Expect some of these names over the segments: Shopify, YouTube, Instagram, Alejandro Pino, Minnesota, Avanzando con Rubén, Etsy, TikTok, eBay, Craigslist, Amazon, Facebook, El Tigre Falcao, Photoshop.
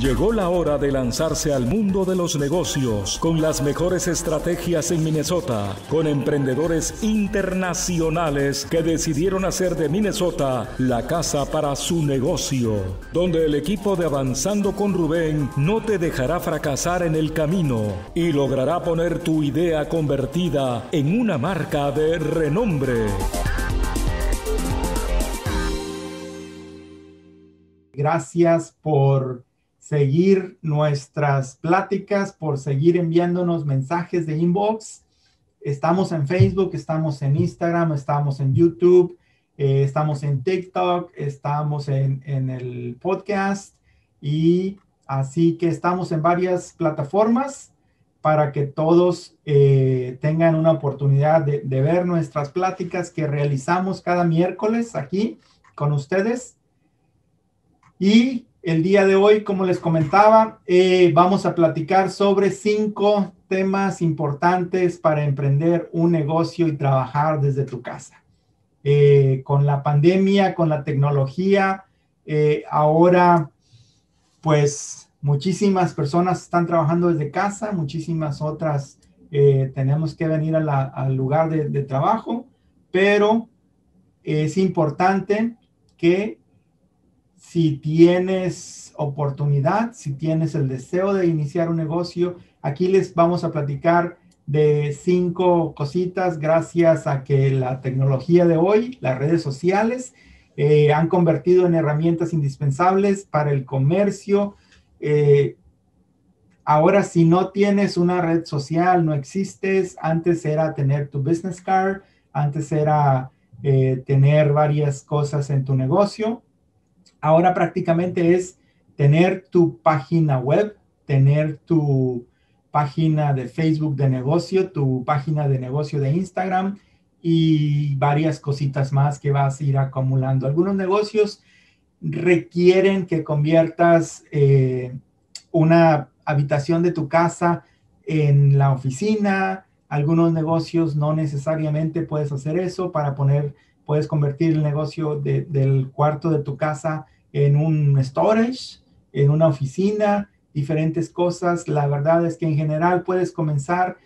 Llegó la hora de lanzarse al mundo de los negocios con las mejores estrategias en Minnesota, con emprendedores internacionales que decidieron hacer de Minnesota la casa para su negocio, donde el equipo de Avanzando con Rubén no te dejará fracasar en el camino y logrará poner tu idea convertida en una marca de renombre. Gracias por seguir nuestras pláticas, por seguir enviándonos mensajes de inbox. Estamos en Facebook, estamos en Instagram, estamos en YouTube, estamos en TikTok, estamos en el podcast. Y así que estamos en varias plataformas para que todos tengan una oportunidad de ver nuestras pláticas que realizamos cada miércoles aquí con ustedes. Y el día de hoy, como les comentaba, vamos a platicar sobre 5 temas importantes para emprender un negocio y trabajar desde tu casa. Con la pandemia, con la tecnología, ahora pues muchísimas personas están trabajando desde casa, muchísimas otras tenemos que venir al lugar de trabajo, pero es importante que si tienes oportunidad, si tienes el deseo de iniciar un negocio, aquí les vamos a platicar de 5 cositas gracias a que la tecnología de hoy, las redes sociales, han convertido en herramientas indispensables para el comercio. Ahora, si no tienes una red social, no existes. Antes era tener tu business card, antes era tener varias cosas en tu negocio. Ahora prácticamente es tener tu página web, tener tu página de Facebook de negocio, tu página de negocio de Instagram y varias cositas más que vas a ir acumulando. Algunos negocios requieren que conviertas una habitación de tu casa en la oficina. Algunos negocios no necesariamente puedes hacer eso para poner... Puedes convertir el negocio del cuarto de tu casa en un storage, en una oficina, diferentes cosas. La verdad es que en general puedes comenzar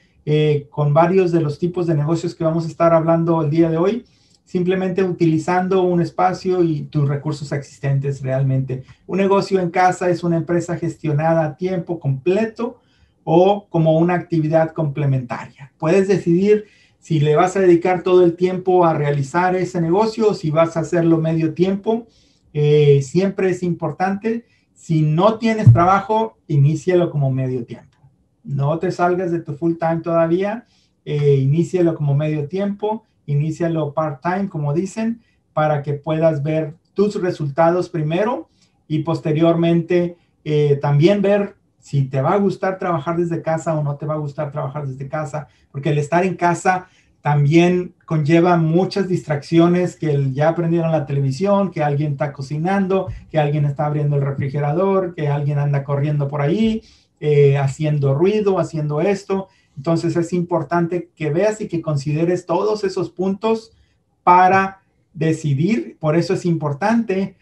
con varios de los tipos de negocios que vamos a estar hablando el día de hoy, simplemente utilizando un espacio y tus recursos existentes realmente. Un negocio en casa es una empresa gestionada a tiempo completo o como una actividad complementaria. Puedes decidir si le vas a dedicar todo el tiempo a realizar ese negocio, si vas a hacerlo medio tiempo. Siempre es importante. Si no tienes trabajo, inícialo como medio tiempo. No te salgas de tu full time todavía. Inícialo como medio tiempo. Inícialo part time, como dicen, para que puedas ver tus resultados primero y posteriormente también ver si te va a gustar trabajar desde casa o no te va a gustar trabajar desde casa, porque el estar en casa también conlleva muchas distracciones, que ya prendieron la televisión, que alguien está cocinando, que alguien está abriendo el refrigerador, que alguien anda corriendo por ahí, haciendo ruido, haciendo esto. Entonces es importante que veas y que consideres todos esos puntos para decidir. Por eso es importante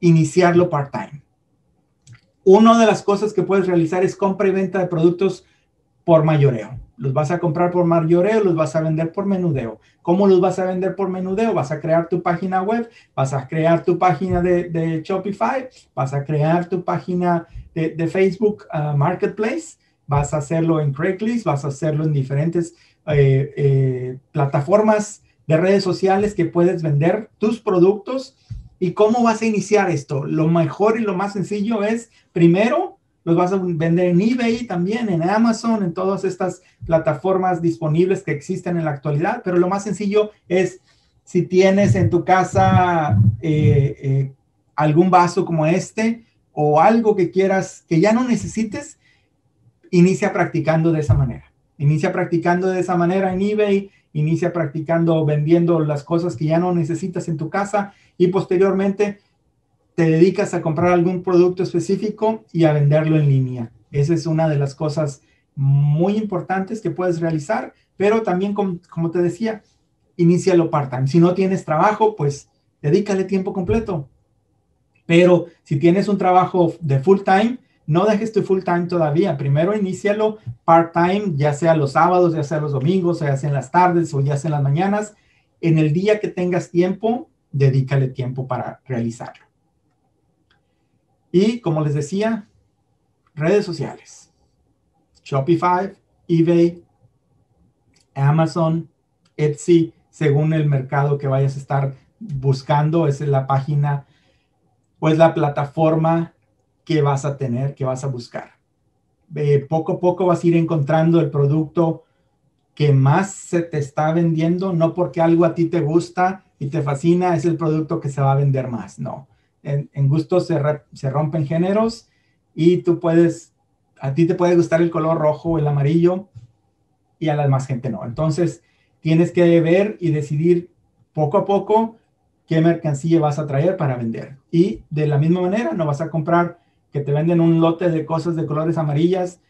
iniciarlo part-time. Una de las cosas que puedes realizar es compra y venta de productos por mayoreo. Los vas a comprar por mayoreo, los vas a vender por menudeo. ¿Cómo los vas a vender por menudeo? Vas a crear tu página web, vas a crear tu página de Shopify, vas a crear tu página de Facebook Marketplace, vas a hacerlo en Craigslist, vas a hacerlo en diferentes plataformas de redes sociales que puedes vender tus productos. ¿Y cómo vas a iniciar esto? Lo mejor y lo más sencillo es, primero, los vas a vender en eBay también, en Amazon, en todas estas plataformas disponibles que existen en la actualidad. Pero lo más sencillo es, si tienes en tu casa algún vaso como este o algo que quieras, que ya no necesites, inicia practicando de esa manera. Inicia practicando de esa manera en eBay. Inicia practicando, vendiendo las cosas que ya no necesitas en tu casa y posteriormente te dedicas a comprar algún producto específico y a venderlo en línea. Esa es una de las cosas muy importantes que puedes realizar, pero también, como te decía, inícialo part-time. Si no tienes trabajo, pues dedícale tiempo completo. Pero si tienes un trabajo de full-time, no dejes tu full time todavía. Primero inícialo part-time, ya sea los sábados, ya sea los domingos, ya sea en las tardes o ya sea en las mañanas. En el día que tengas tiempo, dedícale tiempo para realizarlo. Y como les decía, redes sociales. Shopify, eBay, Amazon, Etsy, según el mercado que vayas a estar buscando, esa es la página o es la plataforma que vas a tener, que vas a buscar. Poco a poco vas a ir encontrando el producto que más se te está vendiendo, no porque algo a ti te gusta y te fascina, es el producto que se va a vender más, no. En gustos se rompen géneros y tú puedes, a ti te puede gustar el color rojo o el amarillo y a la demás gente no. Entonces, tienes que ver y decidir poco a poco qué mercancía vas a traer para vender. Y de la misma manera, no vas a comprar que te venden un lote de cosas de colores amarillas.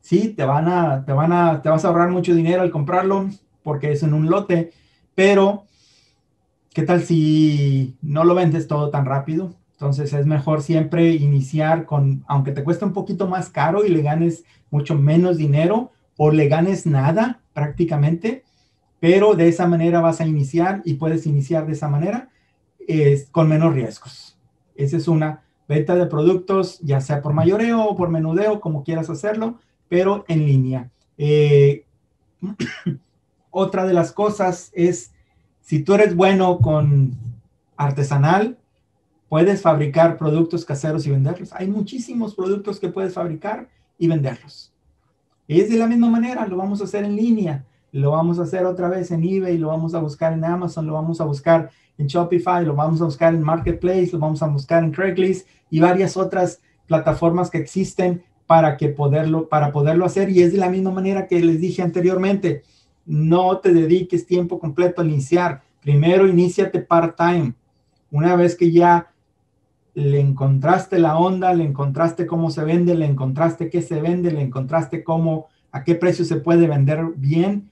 Sí, te vas a ahorrar mucho dinero al comprarlo porque es en un lote, pero ¿qué tal si no lo vendes todo tan rápido? Entonces es mejor siempre iniciar con, aunque te cueste un poquito más caro y le ganes mucho menos dinero o le ganes nada prácticamente, pero de esa manera vas a iniciar y puedes iniciar de esa manera con menos riesgos. Esa es una venta de productos, ya sea por mayoreo o por menudeo, como quieras hacerlo, pero en línea. Otra de las cosas es, si tú eres bueno con artesanal, puedes fabricar productos caseros y venderlos. Hay muchísimos productos que puedes fabricar y venderlos. Es de la misma manera, lo vamos a hacer en línea, lo vamos a hacer otra vez en eBay, lo vamos a buscar en Amazon, lo vamos a buscar en Shopify, lo vamos a buscar en Marketplace, lo vamos a buscar en Craigslist y varias otras plataformas que existen para poderlo hacer. Y es de la misma manera que les dije anteriormente, no te dediques tiempo completo al iniciar. Primero iníciate part-time. Una vez que ya le encontraste la onda, le encontraste cómo se vende, le encontraste qué se vende, le encontraste cómo, a qué precio se puede vender bien,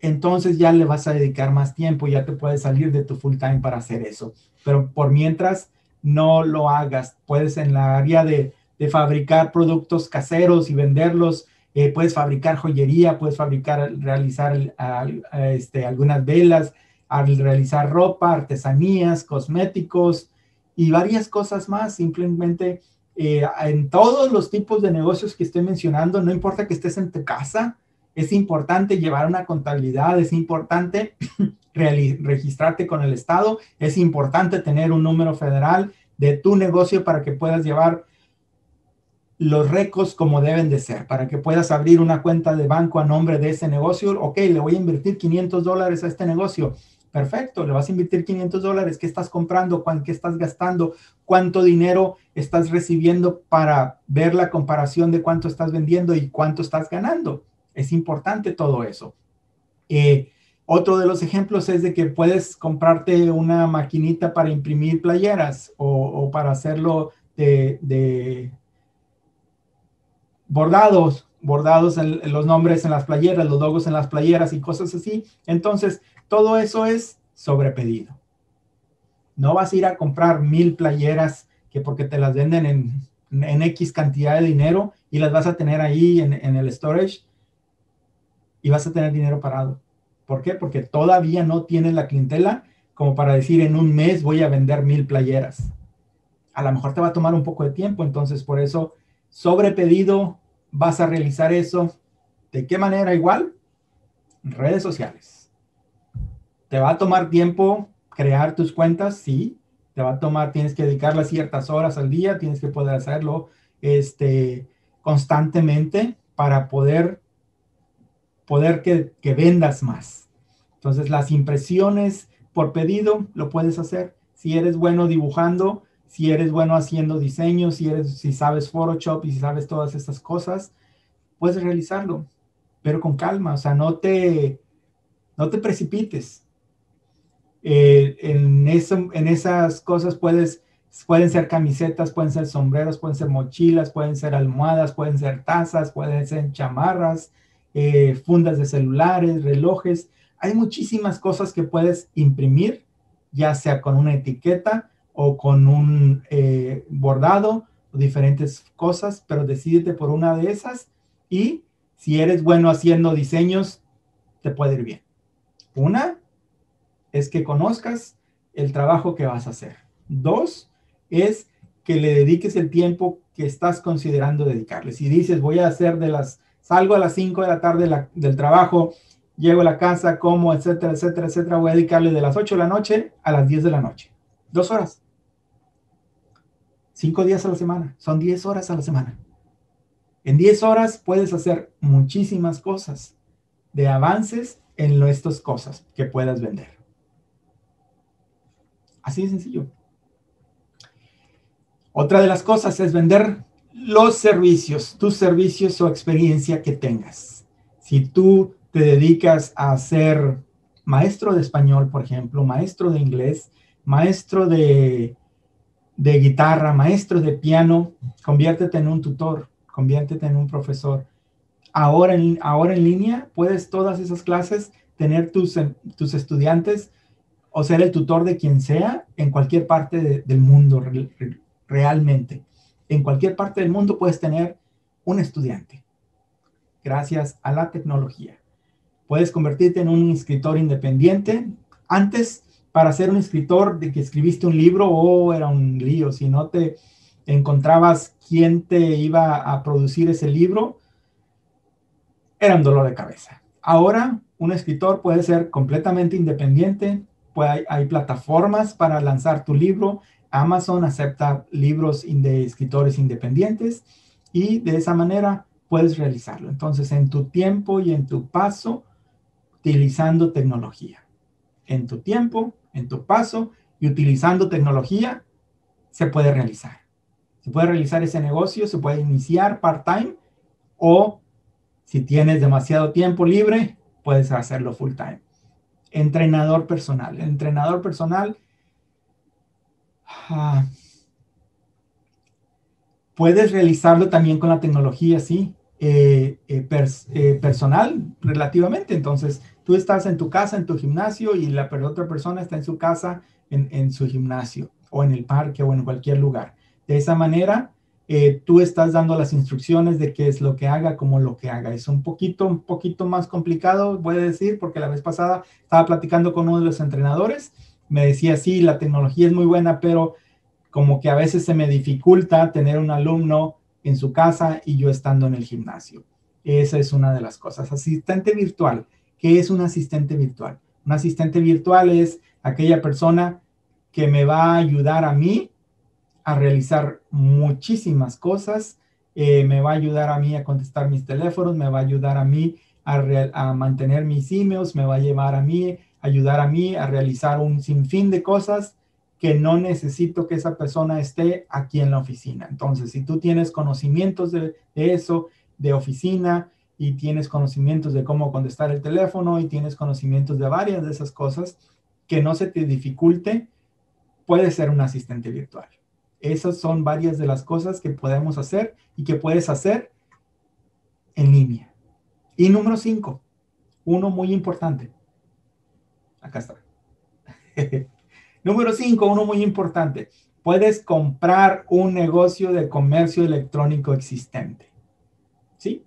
entonces ya le vas a dedicar más tiempo, ya te puedes salir de tu full time para hacer eso. Pero por mientras, no lo hagas. Puedes en la área de fabricar productos caseros y venderlos, puedes fabricar joyería, puedes realizar algunas velas, realizar ropa, artesanías, cosméticos, y varias cosas más. Simplemente en todos los tipos de negocios que estoy mencionando, no importa que estés en tu casa, es importante llevar una contabilidad, es importante registrarte con el Estado, es importante tener un número federal de tu negocio para que puedas llevar los récords como deben de ser, para que puedas abrir una cuenta de banco a nombre de ese negocio. Ok, le voy a invertir $500 a este negocio. Perfecto, le vas a invertir $500. ¿Qué estás comprando? ¿Qué estás gastando? ¿Cuánto dinero estás recibiendo para ver la comparación de cuánto estás vendiendo y cuánto estás ganando? Es importante todo eso. Otro de los ejemplos es de que puedes comprarte una maquinita para imprimir playeras o para hacerlo de bordados en los nombres en las playeras, los logos en las playeras y cosas así. Entonces, todo eso es sobrepedido. No vas a ir a comprar 1,000 playeras que porque te las venden en X cantidad de dinero y las vas a tener ahí en el storage y vas a tener dinero parado. ¿Por qué? Porque todavía no tienes la clientela como para decir en un mes voy a vender 1,000 playeras. A lo mejor te va a tomar un poco de tiempo, entonces por eso sobrepedido vas a realizar eso. ¿De qué manera? Igual, redes sociales. ¿Te va a tomar tiempo crear tus cuentas? Sí. Te va a tomar, tienes que dedicarle ciertas horas al día, tienes que poder hacerlo constantemente para poder que vendas más. Entonces, las impresiones por pedido lo puedes hacer. Si eres bueno dibujando, si eres bueno haciendo diseños, si sabes Photoshop y si sabes todas estas cosas, puedes realizarlo, pero con calma. O sea, no te precipites. En esas cosas pueden ser camisetas, pueden ser sombreros, pueden ser mochilas, pueden ser almohadas, pueden ser tazas, pueden ser chamarras, fundas de celulares, relojes. Hay muchísimas cosas que puedes imprimir, ya sea con una etiqueta o con un bordado diferentes cosas, pero decídete por una de esas y si eres bueno haciendo diseños, te puede ir bien. Una es que conozcas el trabajo que vas a hacer. Dos, es que le dediques el tiempo que estás considerando dedicarle. Si dices, voy a hacer salgo a las 5 de la tarde del trabajo, llego a la casa, como, etcétera, etcétera, etcétera, voy a dedicarle de las 8 de la noche a las 10 de la noche. 2 horas. 5 días a la semana. Son 10 horas a la semana. En 10 horas puedes hacer muchísimas cosas de avances en estas cosas que puedas vender. Así de sencillo. Otra de las cosas es vender los servicios, tus servicios o experiencia que tengas. Si tú te dedicas a ser maestro de español, por ejemplo, maestro de inglés, maestro de guitarra, maestro de piano, conviértete en un tutor, conviértete en un profesor. Ahora en línea puedes todas esas clases, tener tus estudiantes o ser el tutor de quien sea en cualquier parte del mundo realmente. En cualquier parte del mundo puedes tener un estudiante. Gracias a la tecnología. Puedes convertirte en un escritor independiente. Antes, para ser un escritor de que escribiste un libro, era un lío. Si no te encontrabas quién te iba a producir ese libro, era un dolor de cabeza. Ahora, un escritor puede ser completamente independiente. Hay plataformas para lanzar tu libro. Amazon acepta libros de escritores independientes y de esa manera puedes realizarlo. Entonces, en tu tiempo y en tu paso, utilizando tecnología. En tu tiempo, en tu paso y utilizando tecnología, se puede realizar. Se puede realizar ese negocio, se puede iniciar part-time o si tienes demasiado tiempo libre, puedes hacerlo full-time. Entrenador personal. El entrenador personal puedes realizarlo también con la tecnología, sí, personal relativamente. Entonces, tú estás en tu casa, en tu gimnasio, y la otra persona está en su casa, en su gimnasio, o en el parque, o en cualquier lugar. De esa manera, tú estás dando las instrucciones de qué es lo que haga, cómo lo que haga. Es un poquito más complicado, voy a decir, porque la vez pasada estaba platicando con uno de los entrenadores. Me decía, sí, la tecnología es muy buena, pero como que a veces se me dificulta tener un alumno en su casa y yo estando en el gimnasio. Esa es una de las cosas. Asistente virtual. ¿Qué es un asistente virtual? Un asistente virtual es aquella persona que me va a ayudar a mí a realizar muchísimas cosas. Me va a ayudar a mí a contestar mis teléfonos, me va a ayudar a mí a mantener mis emails, me va a llevar a mí ayudar a mí a realizar un sinfín de cosas que no necesito que esa persona esté aquí en la oficina. Entonces, si tú tienes conocimientos de eso, de oficina, y tienes conocimientos de cómo contestar el teléfono, y tienes conocimientos de varias de esas cosas, que no se te dificulte, puedes ser un asistente virtual. Esas son varias de las cosas que podemos hacer y que puedes hacer en línea. Y número 5, uno muy importante. Acá está. Número 5, uno muy importante. Puedes comprar un negocio de comercio electrónico existente. ¿Sí?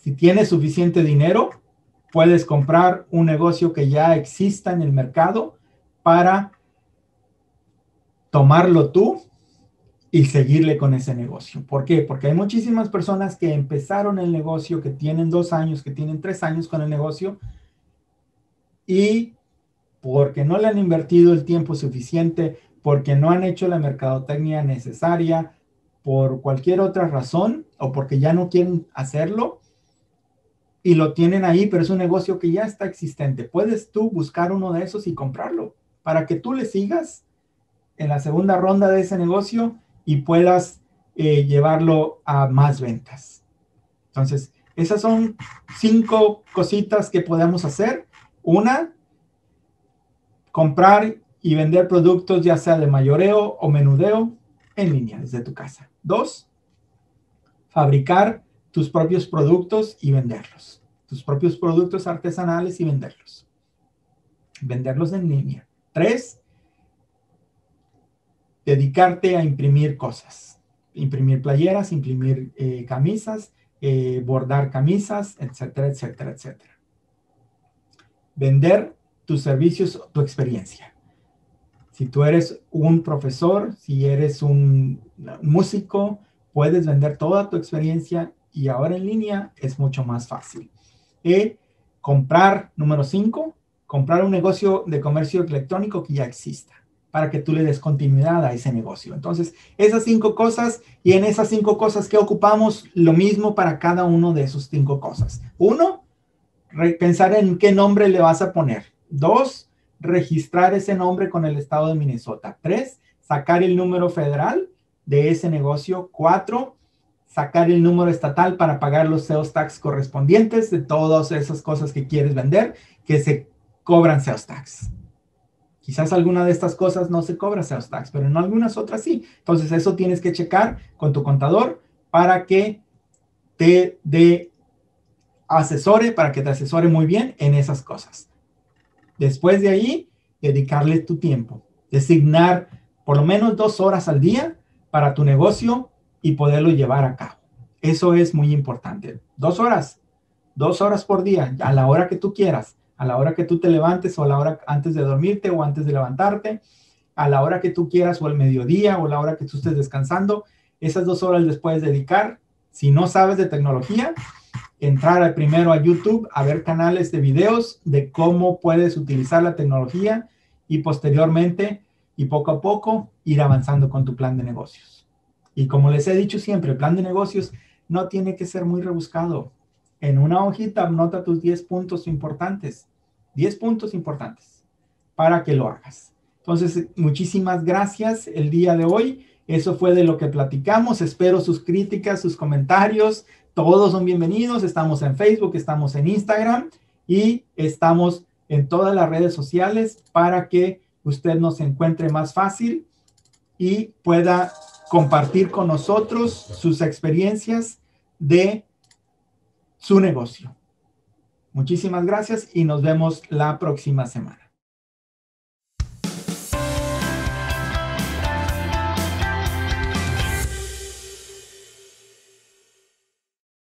Si tienes suficiente dinero, puedes comprar un negocio que ya exista en el mercado para tomarlo tú y seguirle con ese negocio. ¿Por qué? Porque hay muchísimas personas que empezaron el negocio, que tienen 2 años, que tienen 3 años con el negocio, y porque no le han invertido el tiempo suficiente, porque no han hecho la mercadotecnia necesaria, por cualquier otra razón, o porque ya no quieren hacerlo, y lo tienen ahí, pero es un negocio que ya está existente. Puedes tú buscar uno de esos y comprarlo, para que tú le sigas en la segunda ronda de ese negocio y puedas llevarlo a más ventas. Entonces, esas son 5 cositas que podemos hacer. Una, comprar y vender productos ya sea de mayoreo o menudeo en línea desde tu casa. 2, fabricar tus propios productos y venderlos. Tus propios productos artesanales y venderlos. Venderlos en línea. 3, dedicarte a imprimir cosas, imprimir playeras, imprimir camisas, bordar camisas, etcétera, etcétera, etcétera. Vender tus servicios, tu experiencia. Si tú eres un profesor, si eres un músico, puedes vender toda tu experiencia y ahora en línea es mucho más fácil. Comprar, número 5, comprar un negocio de comercio electrónico que ya exista para que tú le des continuidad a ese negocio. Entonces, esas 5 cosas, y en esas 5 cosas que ocupamos, lo mismo para cada uno de esos 5 cosas. 1, pensar en qué nombre le vas a poner. 2, registrar ese nombre con el estado de Minnesota. 3, sacar el número federal de ese negocio. 4, sacar el número estatal para pagar los sales tax correspondientes de todas esas cosas que quieres vender, que se cobran sales tax. Quizás alguna de estas cosas no se cobra sales tax, pero en algunas otras sí. Entonces, eso tienes que checar con tu contador para que te dé asesore, para que te asesore muy bien en esas cosas. Después de ahí, dedicarle tu tiempo. Designar por lo menos 2 horas al día para tu negocio y poderlo llevar a cabo. Eso es muy importante. 2 horas por día, a la hora que tú quieras, a la hora que tú te levantes o a la hora antes de dormirte o antes de levantarte, a la hora que tú quieras o al mediodía o a la hora que tú estés descansando. Esas 2 horas les puedes dedicar. Si no sabes de tecnología, entrar primero a YouTube a ver canales de videos de cómo puedes utilizar la tecnología y posteriormente y poco a poco ir avanzando con tu plan de negocios. Y como les he dicho siempre, el plan de negocios no tiene que ser muy rebuscado. En una hojita anota tus 10 puntos importantes. 10 puntos importantes para que lo hagas. Entonces, muchísimas gracias el día de hoy. Eso fue de lo que platicamos. Espero sus críticas, sus comentarios. Todos son bienvenidos. Estamos en Facebook, estamos en Instagram y estamos en todas las redes sociales para que usted nos encuentre más fácil y pueda compartir con nosotros sus experiencias de su negocio. Muchísimas gracias y nos vemos la próxima semana.